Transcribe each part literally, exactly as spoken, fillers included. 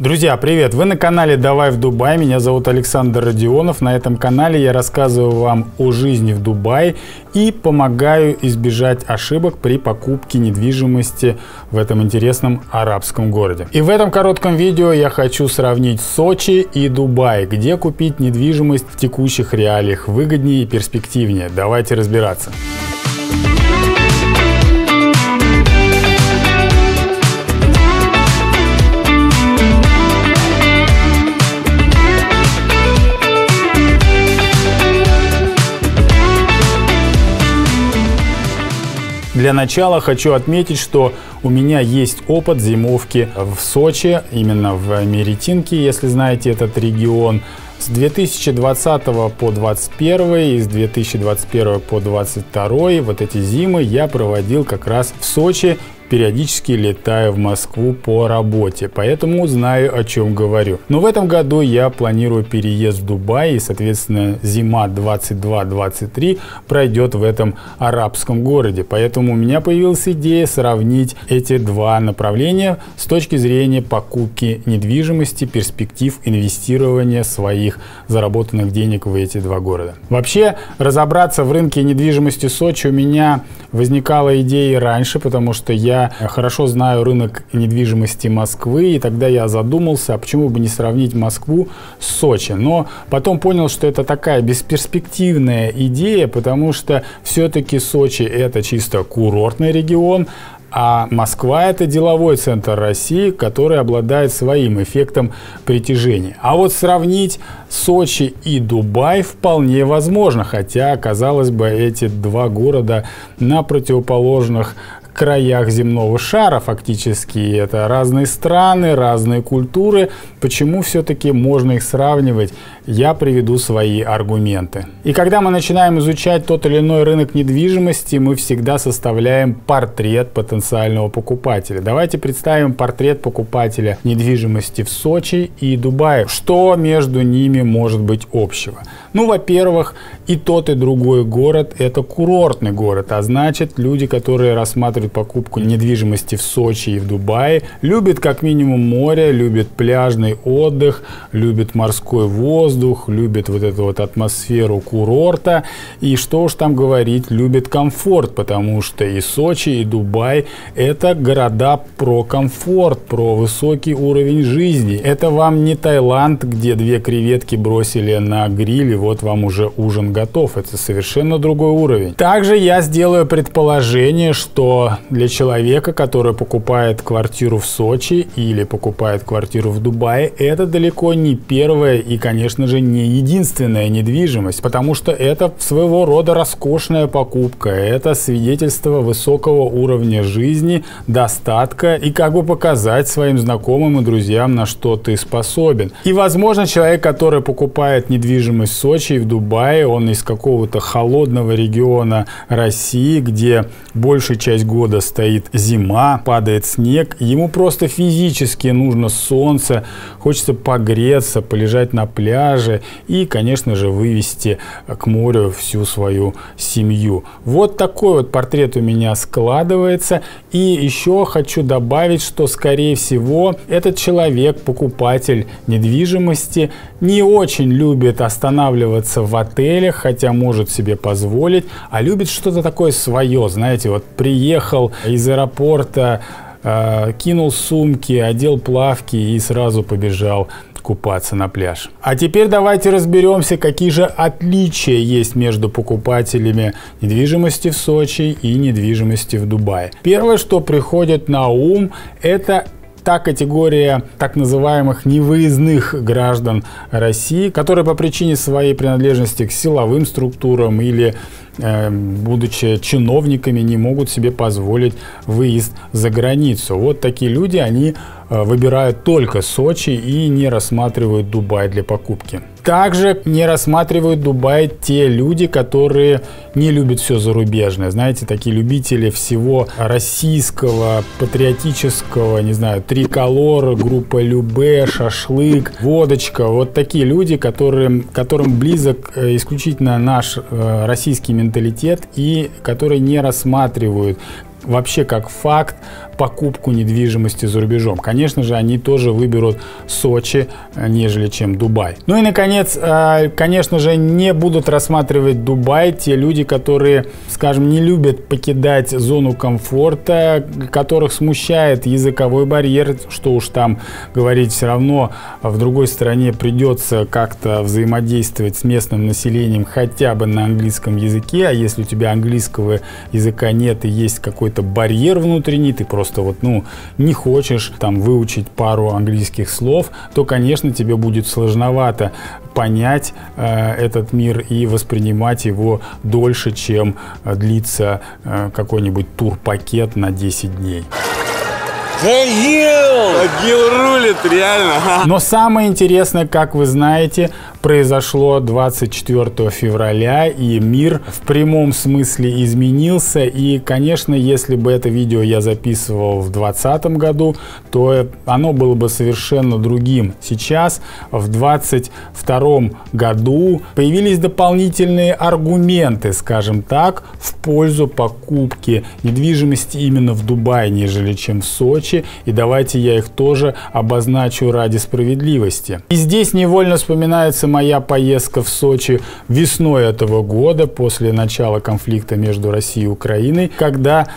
Друзья, привет! Вы на канале «Давай в Дубай». Меня зовут Александр Родионов. На этом канале я рассказываю вам о жизни в Дубае и помогаю избежать ошибок при покупке недвижимости в этом интересном арабском городе. И в этом коротком видео я хочу сравнить Сочи и Дубай. Где купить недвижимость в текущих реалиях выгоднее и перспективнее? Давайте разбираться. Для начала хочу отметить, что у меня есть опыт зимовки в Сочи, именно в Меритинке, если знаете этот регион. С две тысячи двадцатого по две тысячи двадцать первый и с две тысячи двадцать первого по две тысячи двадцать второй вот эти зимы я проводил как раз в Сочи, периодически летаю в Москву по работе, поэтому знаю, о чем говорю. Но в этом году я планирую переезд в Дубай, и, соответственно, зима двадцать два двадцать три пройдет в этом арабском городе. Поэтому у меня появилась идея сравнить эти два направления с точки зрения покупки недвижимости, перспектив инвестирования своих заработанных денег в эти два города. Вообще, разобраться в рынке недвижимости Сочи у меня возникала идея раньше, потому что я хорошо знаю рынок недвижимости Москвы, и тогда я задумался, а почему бы не сравнить Москву с Сочи. Но потом понял, что это такая бесперспективная идея, потому что все-таки Сочи — это чисто курортный регион, а Москва – это деловой центр России, который обладает своим эффектом притяжения. А вот сравнить Сочи и Дубай вполне возможно, хотя, казалось бы, эти два города на противоположных краях земного шара фактически. Это разные страны, разные культуры. Почему все-таки можно их сравнивать? Я приведу свои аргументы. И когда мы начинаем изучать тот или иной рынок недвижимости, мы всегда составляем портрет потенциального покупателя. Давайте представим портрет покупателя недвижимости в Сочи и Дубае. Что между ними может быть общего? Ну, во-первых, и тот, и другой город – это курортный город, а значит, люди, которые рассматривают покупку недвижимости в Сочи и в Дубае, любит как минимум море, любит пляжный отдых, любит морской воздух, любит вот эту вот атмосферу курорта и, что уж там говорить, любит комфорт, потому что и Сочи, и Дубай — это города про комфорт, про высокий уровень жизни. Это вам не Таиланд, где две креветки бросили на гриль и вот вам уже ужин готов. Это совершенно другой уровень. Также я сделаю предположение, что для человека, который покупает квартиру в Сочи или покупает квартиру в Дубае, это далеко не первая и, конечно же, не единственная недвижимость, потому что это своего рода роскошная покупка, это свидетельство высокого уровня жизни, достатка и как бы показать своим знакомым и друзьям, на что ты способен. И, возможно, человек, который покупает недвижимость в Сочи и в Дубае, он из какого-то холодного региона России, где большая часть города стоит зима, падает снег, ему просто физически нужно солнце, хочется погреться, полежать на пляже и, конечно же, вывести к морю всю свою семью. Вот такой вот портрет у меня складывается. И еще хочу добавить, что, скорее всего, этот человек, покупатель недвижимости, не очень любит останавливаться в отелях, хотя может себе позволить, а любит что-то такое свое, знаете, вот приехал из аэропорта, э, кинул сумки, одел плавки и сразу побежал купаться на пляж. А теперь давайте разберемся, какие же отличия есть между покупателями недвижимости в Сочи и недвижимости в Дубае. Первое, что приходит на ум, это та категория так называемых невыездных граждан России, которые по причине своей принадлежности к силовым структурам или будучи чиновниками, не могут себе позволить выезд за границу. Вот такие люди, они выбирают только Сочи и не рассматривают Дубай для покупки. Также не рассматривают Дубай те люди, которые не любят все зарубежное. Знаете, такие любители всего российского, патриотического, не знаю, триколор, группа Любэ, шашлык, водочка. Вот такие люди, которым, которым близок исключительно наш э, российский менталитет и которые не рассматривают вообще как факт покупку недвижимости за рубежом. Конечно же, они тоже выберут Сочи, нежели чем Дубай. Ну и, наконец, конечно же, не будут рассматривать Дубай те люди, которые, скажем, не любят покидать зону комфорта, которых смущает языковой барьер, что уж там говорить, все равно в другой стране придется как-то взаимодействовать с местным населением хотя бы на английском языке, а если у тебя английского языка нет и есть какой-то барьер внутренний, ты просто вот, ну, не хочешь там выучить пару английских слов, то, конечно, тебе будет сложновато понять э, этот мир и воспринимать его дольше, чем длится э, какой-нибудь тур-пакет на десять дней. Агил рулит, реально. Но самое интересное, как вы знаете, произошло двадцать четвёртого февраля, и мир в прямом смысле изменился. И, конечно, если бы это видео я записывал в двадцатом году, то оно было бы совершенно другим. Сейчас, в двадцать втором году, появились дополнительные аргументы, скажем так, в пользу покупки недвижимости именно в Дубае, нежели чем в Сочи. И давайте я их тоже обозначу ради справедливости. И здесь невольно вспоминается моя поездка в Сочи весной этого года, после начала конфликта между Россией и Украиной, когда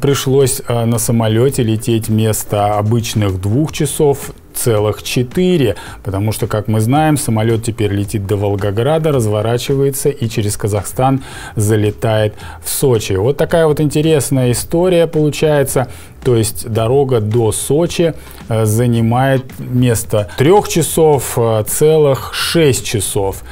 пришлось на самолете лететь вместо обычных двух часов целых четыре, потому что, как мы знаем, самолет теперь летит до Волгограда, разворачивается и через Казахстан залетает в Сочи. Вот такая вот интересная история получается. То есть дорога до Сочи занимает вместо трех часов целых шесть часов.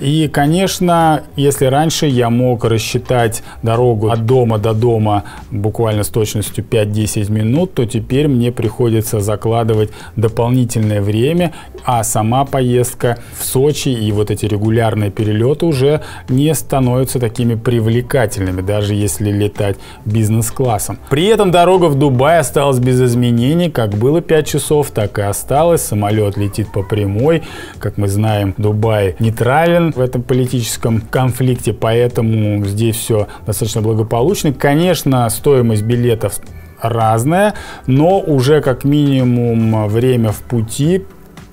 И, конечно, если раньше я мог рассчитать дорогу от дома до дома буквально с точностью пять-десять минут, то теперь мне приходится закладывать дополнительное время, а сама поездка в Сочи и вот эти регулярные перелеты уже не становятся такими привлекательными, даже если летать бизнес-классом. При этом дорога в Дубай осталась без изменений, как было пять часов, так и осталось. Самолет летит по прямой. Как мы знаем, Дубай нейтрален в этом политическом конфликте, поэтому здесь все достаточно благополучно. Конечно, стоимость билетов разная, но уже как минимум время в пути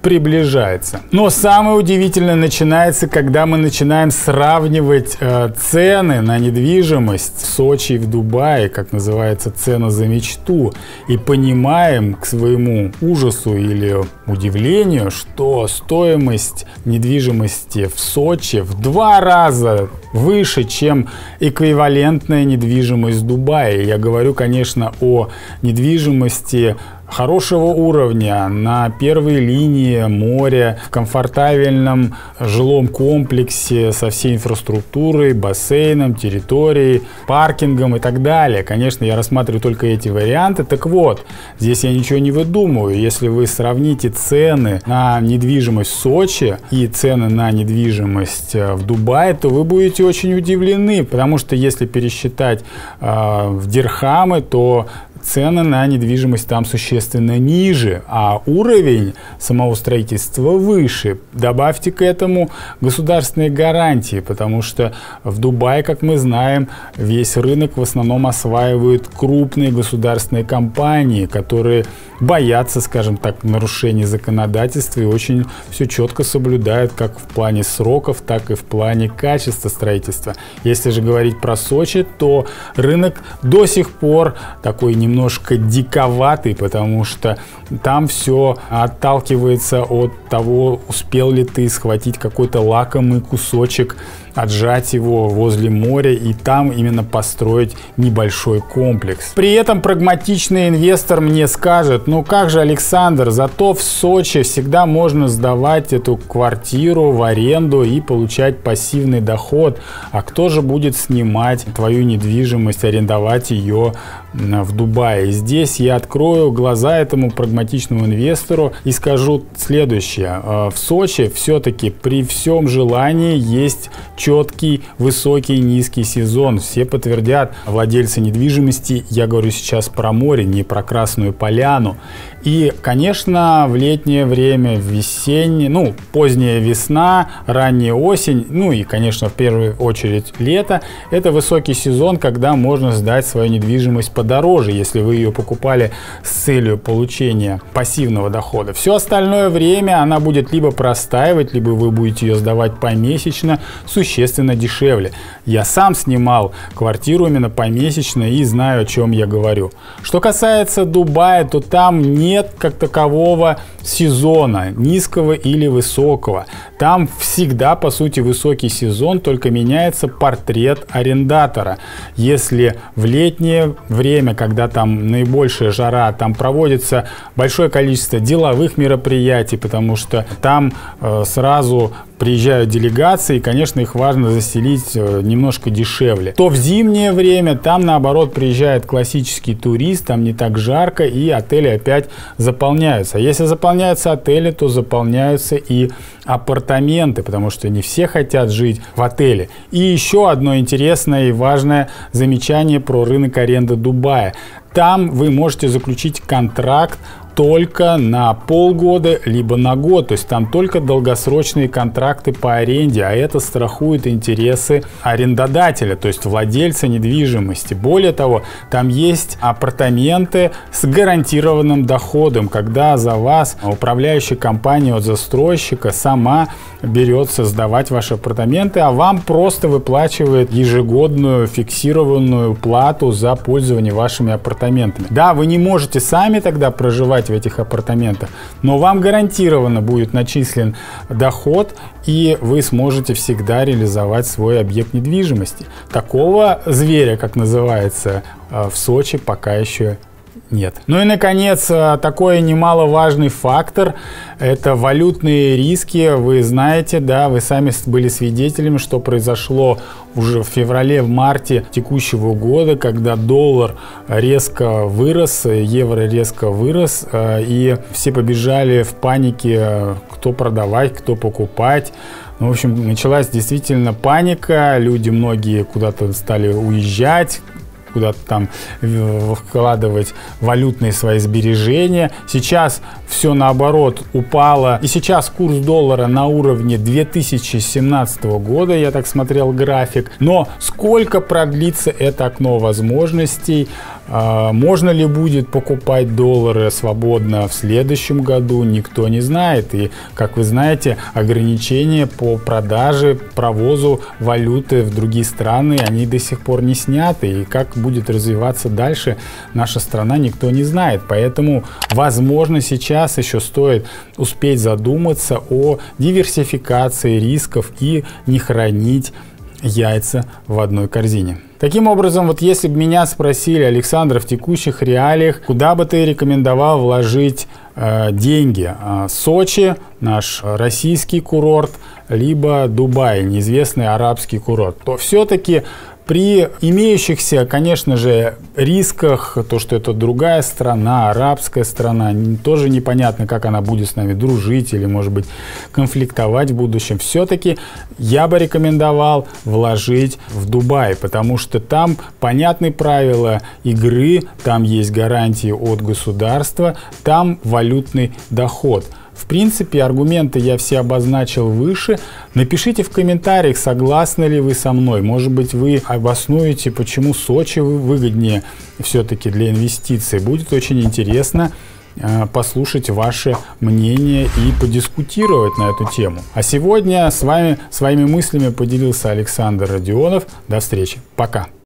приближается. Но самое удивительное начинается, когда мы начинаем сравнивать э, цены на недвижимость в Сочи и в Дубае, как называется, цена за мечту, и понимаем к своему ужасу или удивлению, что стоимость недвижимости в Сочи в два раза выше, чем эквивалентная недвижимость в Дубае. Я говорю, конечно, о недвижимости хорошего уровня, на первой линии моря, в комфортабельном жилом комплексе со всей инфраструктурой, бассейном, территорией, паркингом и так далее. Конечно, я рассматриваю только эти варианты. Так вот, здесь я ничего не выдумываю. Если вы сравните цены на недвижимость в Сочи и цены на недвижимость в Дубае, то вы будете очень удивлены, потому что если пересчитать э, в дирхамы, то цены на недвижимость там существенно ниже, а уровень самого строительства выше. Добавьте к этому государственные гарантии, потому что в Дубае, как мы знаем, весь рынок в основном осваивают крупные государственные компании, которые боятся, скажем так, нарушений законодательства и очень все четко соблюдают как в плане сроков, так и в плане качества строительства. Если же говорить про Сочи, то рынок до сих пор такой не немножко диковатый, потому что там все отталкивается от того, успел ли ты схватить какой-то лакомый кусочек, отжать его возле моря и там именно построить небольшой комплекс. При этом прагматичный инвестор мне скажет: ну как же, Александр, зато в Сочи всегда можно сдавать эту квартиру в аренду и получать пассивный доход. А кто же будет снимать твою недвижимость, арендовать ее в Дубае? Здесь я открою глаза этому прагматичному инвестору и скажу следующее. В Сочи все-таки при всем желании есть четкий, высокий, низкий сезон. Все подтвердят владельцы недвижимости. Я говорю сейчас про море, не про Красную Поляну. И, конечно, в летнее время, в весеннее, ну, поздняя весна, ранняя осень, ну и, конечно, в первую очередь лето, это высокий сезон, когда можно сдать свою недвижимость подороже, если если вы ее покупали с целью получения пассивного дохода. Все остальное время она будет либо простаивать, либо вы будете ее сдавать помесячно, существенно дешевле. Я сам снимал квартиру именно помесячно и знаю, о чем я говорю. Что касается Дубая, то там нет как такового сезона, низкого или высокого. Там всегда, по сути, высокий сезон, только меняется портрет арендатора. Если в летнее время, когда там наибольшая жара, там проводится большое количество деловых мероприятий, потому что там э, сразу приезжают делегации, и, конечно, их важно заселить немножко дешевле. То в зимнее время там, наоборот, приезжает классический турист, там не так жарко, и отели опять заполняются. Если заполняются отели, то заполняются и апартаменты, потому что не все хотят жить в отеле. И еще одно интересное и важное замечание про рынок аренды Дубая. Там вы можете заключить контракт только на полгода, либо на год. То есть там только долгосрочные контракты по аренде, а это страхует интересы арендодателя, то есть владельца недвижимости. Более того, там есть апартаменты с гарантированным доходом, когда за вас управляющая компания от застройщика сама берется сдавать ваши апартаменты, а вам просто выплачивает ежегодную фиксированную плату за пользование вашими апартаментами. Да, вы не можете сами тогда проживать в этих апартаментах, но вам гарантированно будет начислен доход, и вы сможете всегда реализовать свой объект недвижимости. Такого зверя, как называется, в Сочи пока еще нет. Ну и, наконец, такой немаловажный фактор – это валютные риски. Вы знаете, да, вы сами были свидетелями, что произошло уже в феврале, в марте текущего года, когда доллар резко вырос, евро резко вырос, и все побежали в панике, кто продавать, кто покупать. Ну, в общем, началась действительно паника, люди многие куда-то стали уезжать, куда-то там вкладывать валютные свои сбережения. Сейчас все наоборот упало. И сейчас курс доллара на уровне две тысячи семнадцатого года, я так смотрел график. Но сколько продлится это окно возможностей? Можно ли будет покупать доллары свободно в следующем году, никто не знает. И, как вы знаете, ограничения по продаже, провозу валюты в другие страны, они до сих пор не сняты. И как будет развиваться дальше наша страна, никто не знает. Поэтому, возможно, сейчас еще стоит успеть задуматься о диверсификации рисков и не хранить яйца в одной корзине. Таким образом, вот если бы меня спросили: Александр, в текущих реалиях, куда бы ты рекомендовал вложить э, деньги? Сочи, наш российский курорт, либо Дубай, неизвестный арабский курорт, то все-таки при имеющихся, конечно же, рисках, то, что это другая страна, арабская страна, тоже непонятно, как она будет с нами дружить или, может быть, конфликтовать в будущем, все-таки я бы рекомендовал вложить в Дубай, потому что там понятны правила игры, там есть гарантии от государства, там валютный доход. В принципе, аргументы я все обозначил выше. Напишите в комментариях, согласны ли вы со мной. Может быть, вы обоснуете, почему Сочи выгоднее все-таки для инвестиций. Будет очень интересно послушать ваше мнение и подискутировать на эту тему. А сегодня с вами своими мыслями поделился Александр Родионов. До встречи. Пока.